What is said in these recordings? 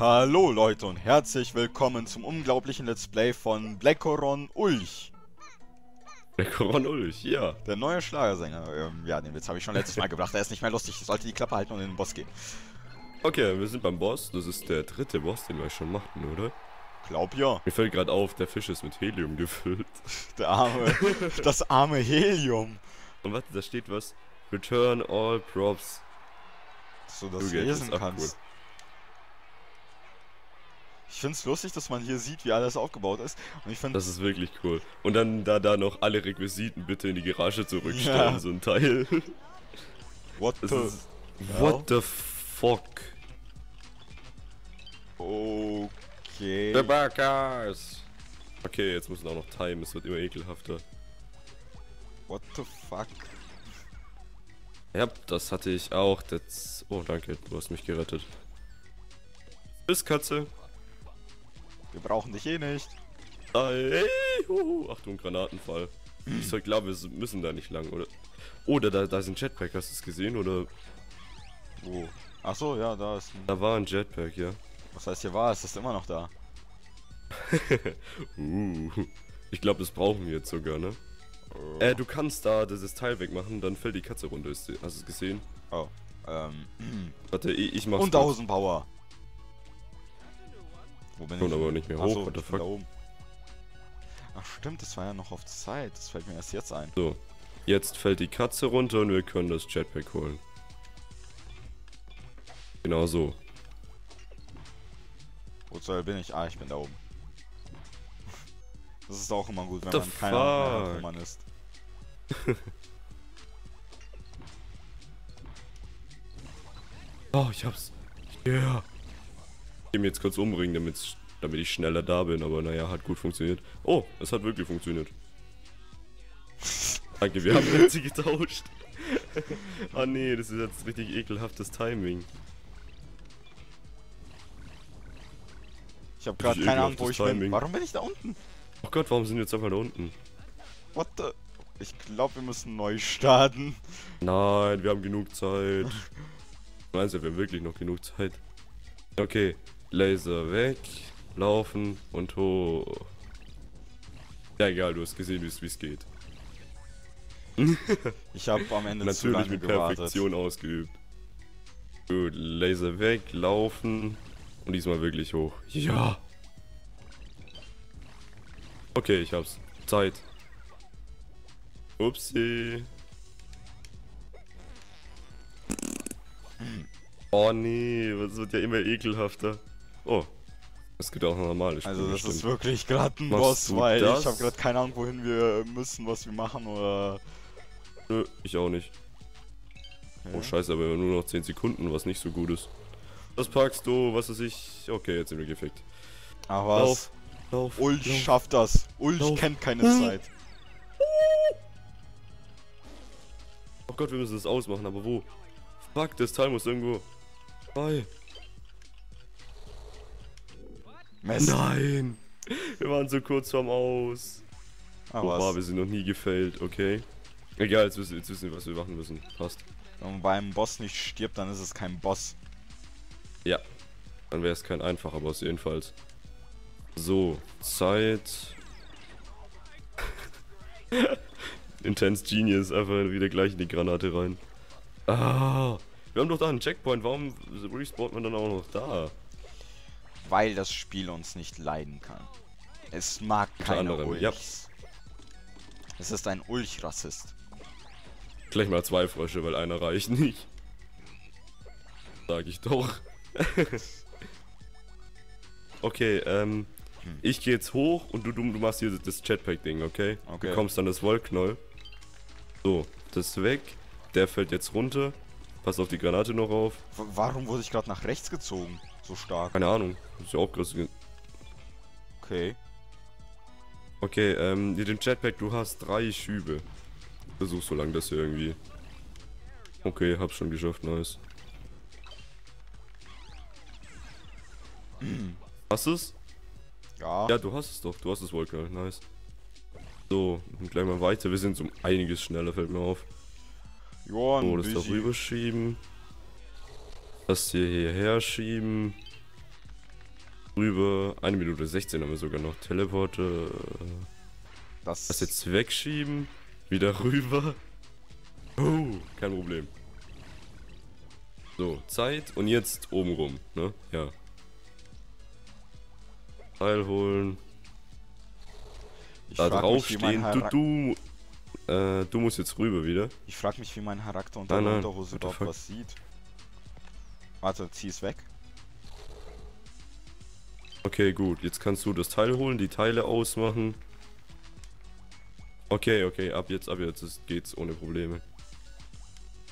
Hallo Leute und herzlich willkommen zum unglaublichen Let's Play von Blackoron Ulch. Blackoron Ulch, ja. Der neue Schlagersänger. Ja, den Witz habe ich schon letztes Mal gebracht. Der ist nicht mehr lustig. Ich sollte die Klappe halten und in den Boss gehen. Okay, wir sind beim Boss. Das ist der dritte Boss, den wir schon machten, oder? Glaub ja. Mir fällt gerade auf, der Fisch ist mit Helium gefüllt. Der arme, das arme Helium. Und warte, da steht was. Return all props. Dass du das lesen kannst. Cool. Ich find's lustig, dass man hier sieht, wie alles aufgebaut ist. Und ich find, das ist wirklich cool. Und dann da noch alle Requisiten bitte in die Garage zurückstellen, ja. So ein Teil. What the fuck? Okay. The Backers! Okay, jetzt müssen wir auch noch timen, es wird immer ekelhafter. What the fuck? Ja, das hatte ich auch. Das... Oh, danke, du hast mich gerettet. Bis Katze. Wir brauchen dich eh nicht. Achtung, Granatenfall. Ich glaube, wir müssen da nicht lang, oder? Oder da sind Jetpack, hast du es gesehen, oder? Wo? Oh. Achso, ja, da ist ein... Da war ein Jetpack, ja. Was heißt hier war? Es ist immer noch da. Ich glaube, das brauchen wir jetzt sogar, ne? Oh. Du kannst da dieses Teil wegmachen, dann fällt die Katze runter. Hast du es gesehen? Oh, Warte, ich mach's. Und 1000 Power. Wo bin ich? Und aber nicht mehr hoch, what the fuck? Da oben. Ach stimmt, das war ja noch auf Zeit, das fällt mir erst jetzt ein. So, jetzt fällt die Katze runter und wir können das Jetpack holen. Genau so. Wozu bin ich? Ah, ich bin da oben. Das ist auch immer gut, wenn man keine Ahnung mehr hat, wo man ist. Oh, ich hab's. Ja. Yeah. Ich will mich jetzt kurz umbringen, damit ich schneller da bin, aber naja, hat gut funktioniert. Oh, es hat wirklich funktioniert. Danke, wir haben Plätze getauscht. Ah nee, das ist jetzt richtig ekelhaftes Timing. Ich habe gerade keine Ahnung, wo ich bin. Warum bin ich da unten? Oh Gott, warum sind wir jetzt einfach da unten? What the... Ich glaube, wir müssen neu starten. Nein, wir haben genug Zeit. Meinst du, wir haben wirklich noch genug Zeit? Okay, Laser weg, laufen und hoch. Ja egal, du hast gesehen, wie es geht. Ich habe am Ende zu lange gewartet. Natürlich mit Perfektion ausgeübt. Gut, Laser weg, laufen und diesmal wirklich hoch. Ja! Okay, ich hab's. Zeit. Upsi. Oh nee, das wird ja immer ekelhafter. Oh, es gibt auch noch normale Spiele. Also das ist wirklich gerade ein Boss, weil ich habe gerade keine Ahnung, wohin wir müssen, was wir machen oder... Nö, ich auch nicht. Okay. Oh scheiße, aber nur noch 10 Sekunden, was nicht so gut ist. Das packst du, was weiß ich... Okay, jetzt sind wir gefickt. Ach was? Lauf, Ulch schafft das. Ulch kennt keine Zeit. Oh Gott, wir müssen das ausmachen, aber wo? Fuck, das Teil muss irgendwo... Bye. Mist. Nein! Wir waren so kurz vorm Aus. Aber wir sind noch nie gefällt, okay? Egal, jetzt wissen wir, was wir machen müssen. Passt. Wenn man beim Boss nicht stirbt, dann ist es kein Boss. Ja. Dann wäre es kein einfacher Boss, jedenfalls. So, Zeit. Intense Genius, einfach wieder gleich in die Granate rein. Ah, wir haben doch da einen Checkpoint, warum respawnt man dann auch noch da? Weil das Spiel uns nicht leiden kann. Es mag keine Ulchs. Ja. Es ist ein Ulch-Rassist. Gleich mal 2 Frösche, weil einer reicht nicht. Sag ich doch. Okay, ich gehe jetzt hoch und du machst hier das Jetpack-Ding, okay? Okay. Du kommst dann das Wollknoll. So, das ist weg. Der fällt jetzt runter. Pass auf die Granate noch auf. Warum wurde ich gerade nach rechts gezogen? So stark. Keine Ahnung. Ist ja auch krass. Okay. Okay, mit dem Jetpack, du hast 3 Schübe. Versuch so lange das hier irgendwie. Okay, hab's schon geschafft, nice. Hast du's? Ja. Ja, du hast es doch. Du hast es wohl gerade. Nice. So, und gleich mal weiter. Wir sind so einiges schneller, fällt mir auf. Joa, so, das da rüber schieben. Das hierher schieben. rüber. 1 Minute 16 haben wir sogar noch. Teleporte. Das jetzt wegschieben. Wieder rüber. Kein Problem. So, Zeit und jetzt oben rum, ne? Ja. Teil holen. Da draufstehen. Du musst jetzt rüber wieder. Ich frag mich, wie mein Charakter unter der Unterhose überhaupt was sieht. Warte, zieh es weg. Okay, gut. Jetzt kannst du das Teil holen, die Teile ausmachen. Okay, okay, ab jetzt geht's ohne Probleme.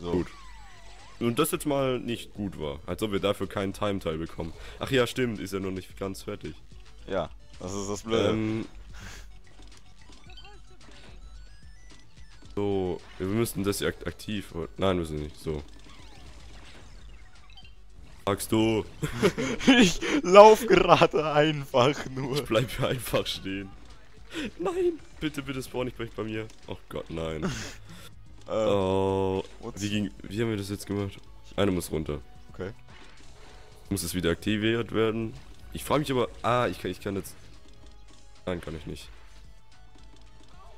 So. Gut. Und das jetzt mal nicht gut war. Als ob wir dafür keinen Time-Teil bekommen. Ach ja, stimmt, ist ja noch nicht ganz fertig. Ja, das ist das Blöde. So, wir müssten das hier aktiv... Nein, müssen wir nicht, so. Sagst du? Ich lauf gerade einfach nur. Ich bleib hier einfach stehen. Nein, bitte, bitte spawn nicht gleich bei mir. Oh Gott, nein. Oh, wie haben wir das jetzt gemacht? Einer muss runter. Okay. Muss es wieder aktiviert werden? Ich frage mich aber... Ah, ich kann jetzt... Nein, kann ich nicht.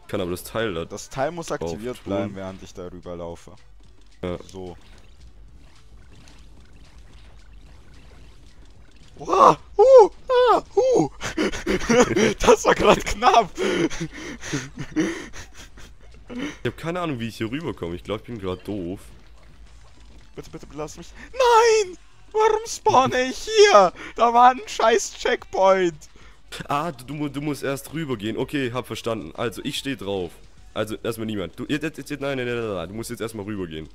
Ich kann aber das Teil da... Das Teil muss aktiviert bleiben, während ich darüber laufe. Ja. So. Wow! Das war gerade knapp! Ich habe keine Ahnung, wie ich hier rüberkomme. Ich glaube, ich bin gerade doof. Bitte, bitte, lass mich... Nein! Warum spawne ich hier? Da war ein scheiß Checkpoint. Ah, du musst erst rübergehen. Okay, hab verstanden. Also, ich stehe drauf. Also, erstmal niemand. Nein, du musst jetzt erstmal rübergehen.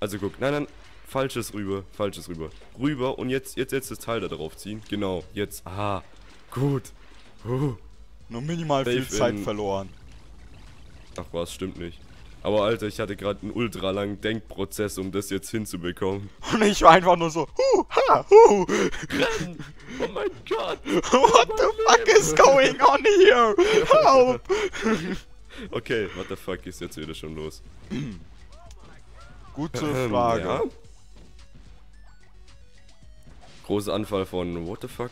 Also, guck. Nein, nein. Falsches rüber. Falsches rüber. Rüber und jetzt das Teil da drauf ziehen. Genau, jetzt. Ah, gut. Nur minimal viel Zeit verloren. Ach was, stimmt nicht. Aber Alter, ich hatte gerade einen ultra langen Denkprozess, um das jetzt hinzubekommen. Und ich war einfach nur so, Rennen! Oh mein Gott! What the fuck is going on here? Help! Okay, what the fuck ist jetzt wieder schon los? Gute Frage. Ja? Großer Anfall von what the fuck?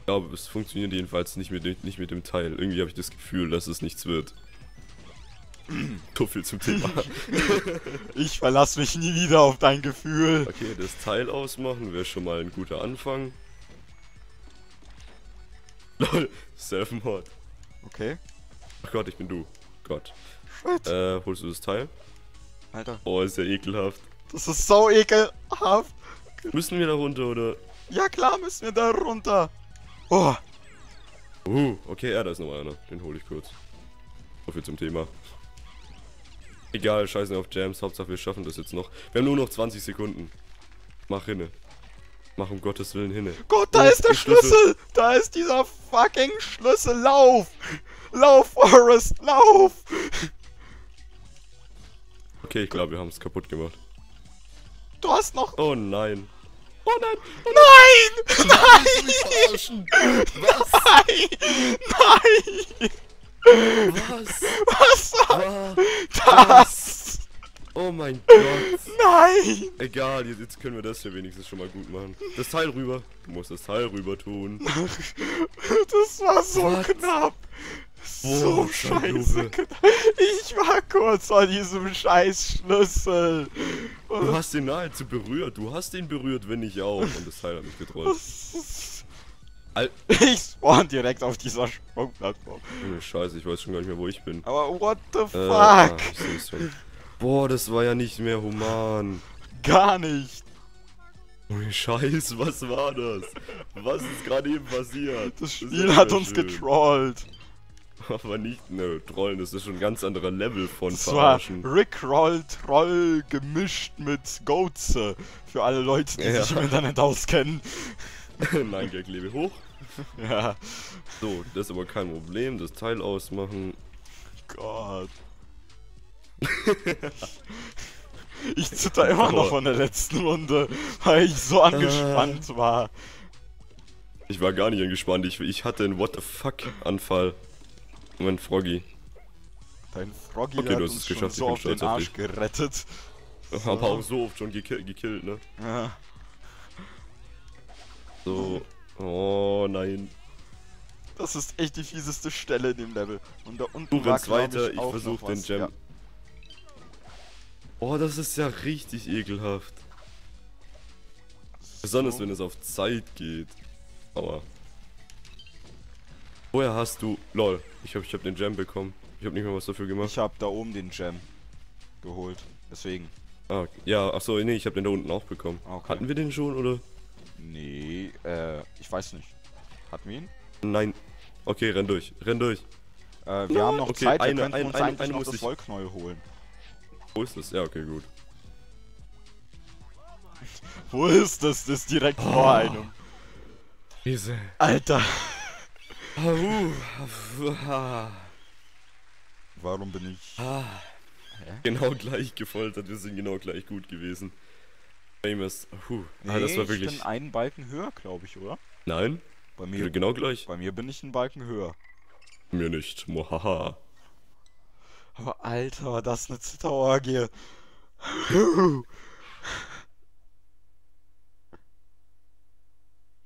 Ich glaube, es funktioniert jedenfalls nicht mit dem Teil. Irgendwie habe ich das Gefühl, dass es nichts wird. So viel zum Thema. Ich verlasse mich nie wieder auf dein Gefühl. Okay, das Teil ausmachen wäre schon mal ein guter Anfang. Lol, Self-Mod. Okay. Ach Gott, ich bin du. Gott. Shit. Holst du das Teil? Alter. Oh, ist ja ekelhaft. Das ist so ekelhaft. Müssen wir da runter, oder? Ja klar, müssen wir da runter. Oh! Okay, da ist noch einer. Den hole ich kurz. So viel zum Thema. Egal, scheißen auf Jams. Hauptsache, wir schaffen das jetzt noch. Wir haben nur noch 20 Sekunden. Mach hinne. Mach um Gottes Willen hinne. Gott, da ist der Schlüssel! Da ist dieser fucking Schlüssel! Lauf! Lauf, Forrest! Lauf! Okay, ich glaube, wir haben es kaputt gemacht. Du hast noch... Oh nein! Oh nein! Oh nein! Nein! Nein! Was? Nein! Nein! Was? Was war das? Oh mein Gott! Nein! Egal, jetzt können wir das hier wenigstens schon mal gut machen. Das Teil rüber. Du musst das Teil rüber tun. Das war so knapp! So scheiße knapp! Ich war kurz an diesem scheiß Schlüssel! Du hast den nahezu berührt, du hast ihn berührt, wenn nicht auch. Und das Teil hat mich getrollt. Ich spawn direkt auf dieser Sprungplattform. Oh, scheiße, ich weiß schon gar nicht mehr, wo ich bin. Aber what the fuck? Ich seh's schon. Boah, das war ja nicht mehr human. Gar nicht. Oh, scheiße, was war das? Was ist gerade eben passiert? Das Spiel hat uns getrollt. Aber nicht, ne, Trollen, das ist schon ein ganz anderer Level von Verarschen. Das war Rickroll Troll gemischt mit Goatse. Für alle Leute, die sich im Internet auskennen. Nein, Gag, lebe hoch. Ja. So, das ist aber kein Problem, das Teil ausmachen. Gott. Ich zitter immer noch von der letzten Runde, weil ich so angespannt war. Ich war gar nicht angespannt, ich hatte einen What the fuck-Anfall. Mein Froggy. Dein Froggy hat uns schon so auf den Arsch gerettet. Aber auch so oft schon gekillt, ne? Ja. So. Oh nein. Das ist echt die fieseste Stelle in dem Level. Und da unten war, weiter, ich versuche den Gem. Ja. Oh, das ist ja richtig ekelhaft. So. Besonders wenn es auf Zeit geht. Aua. Woher hast du... Lol, ich hab den Gem bekommen. Ich hab nicht mehr was dafür gemacht. Ich hab da oben den Gem geholt. Deswegen. Ah, ja, achso, nee, ich hab den da unten auch bekommen. Okay. Hatten wir den schon, oder? Nee, ich weiß nicht. Hatten wir ihn? Nein. Okay, renn durch, renn durch. Wir haben noch okay, Zeit, wir könnten uns eigentlich noch das Wollknäuel holen. Wo ist das? Ja, okay, gut. Wo ist das? Das ist direkt vor einem. Riese. Alter. Warum bin ich... Genau gleich gefoltert, wir sind genau gleich gut gewesen. Famous. Nee, das war wirklich... Ich bin einen Balken höher, glaube ich, oder? Nein. Bei mir genau gleich. Bei mir bin ich einen Balken höher. Mir nicht. Mohaha. Aber Alter, das ist eine Zitterorgie.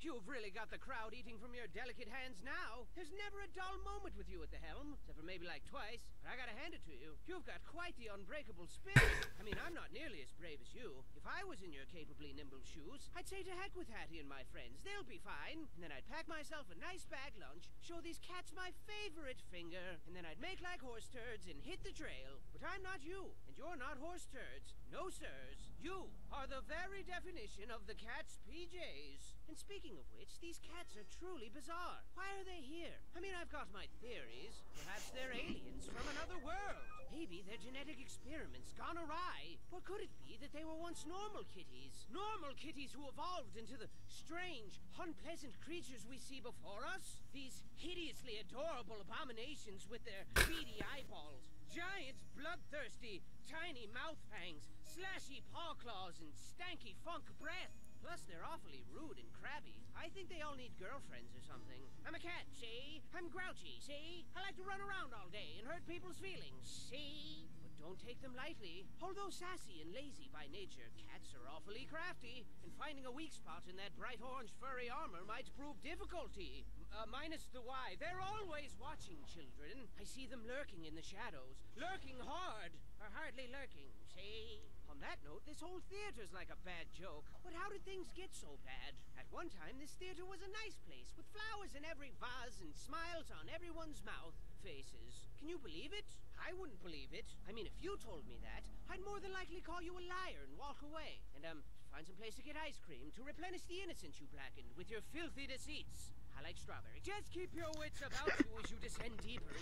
You've really got the crowd eating from your delicate hands now. There's never a dull moment with you at the helm, except for maybe like twice. But I gotta hand it to you. You've got quite the unbreakable spirit. I mean, I'm not nearly as brave as you. If I was in your capably nimble shoes, I'd say to heck with Hattie and my friends. They'll be fine. And then I'd pack myself a nice bag lunch, show these cats my favorite finger, and then I'd make like horse turds and hit the trail. But I'm not you, and you're not horse turds. No, sirs. You are the very definition of the cat's PJs. And speaking of which, these cats are truly bizarre. Why are they here? I mean, I've got my theories. Perhaps they're aliens from another world. Maybe their genetic experiments gone awry. Or could it be that they were once normal kitties? Normal kitties who evolved into the strange, unpleasant creatures we see before us? These hideously adorable abominations with their beady eyeballs. Giants, bloodthirsty, tiny mouth fangs, slashy paw claws, and stanky funk breath. Plus, they're awfully rude and crabby. I think they all need girlfriends or something. I'm a cat, see? I'm grouchy, see? I like to run around all day and hurt people's feelings, see? But don't take them lightly. Although sassy and lazy by nature, cats are awfully crafty. And finding a weak spot in that bright orange furry armor might prove difficulty. Minus the why. They're always watching, children. I see them lurking in the shadows. Lurking hard, or hardly lurking, see? On that note, this whole theater's like a bad joke. But how did things get so bad? At one time, this theater was a nice place, with flowers in every vase and smiles on everyone's mouth faces. Can you believe it? I wouldn't believe it. I mean, if you told me that, I'd more than likely call you a liar and walk away. And, find some place to get ice cream to replenish the innocence you blackened with your filthy deceits. I like strawberry. Just keep your wits about you as you descend deeper.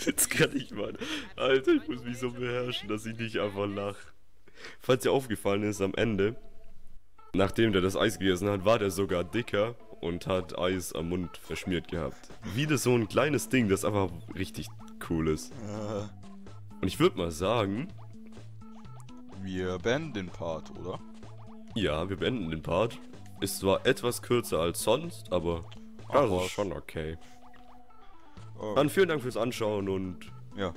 Jetzt kann ich mal. Alter, ich muss mich so beherrschen, dass ich nicht einfach lache. Falls dir aufgefallen ist, am Ende, nachdem der das Eis gegessen hat, war der sogar dicker und hat Eis am Mund verschmiert gehabt. Wieder so ein kleines Ding, das einfach richtig cool ist. Und ich würde mal sagen... Wir beenden den Part, oder? Ja, wir beenden den Part. Ist zwar etwas kürzer als sonst, aber... Das ist schon okay. Dann vielen Dank fürs Anschauen und... Ja.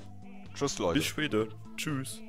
Tschüss, Leute. Bis später. Tschüss.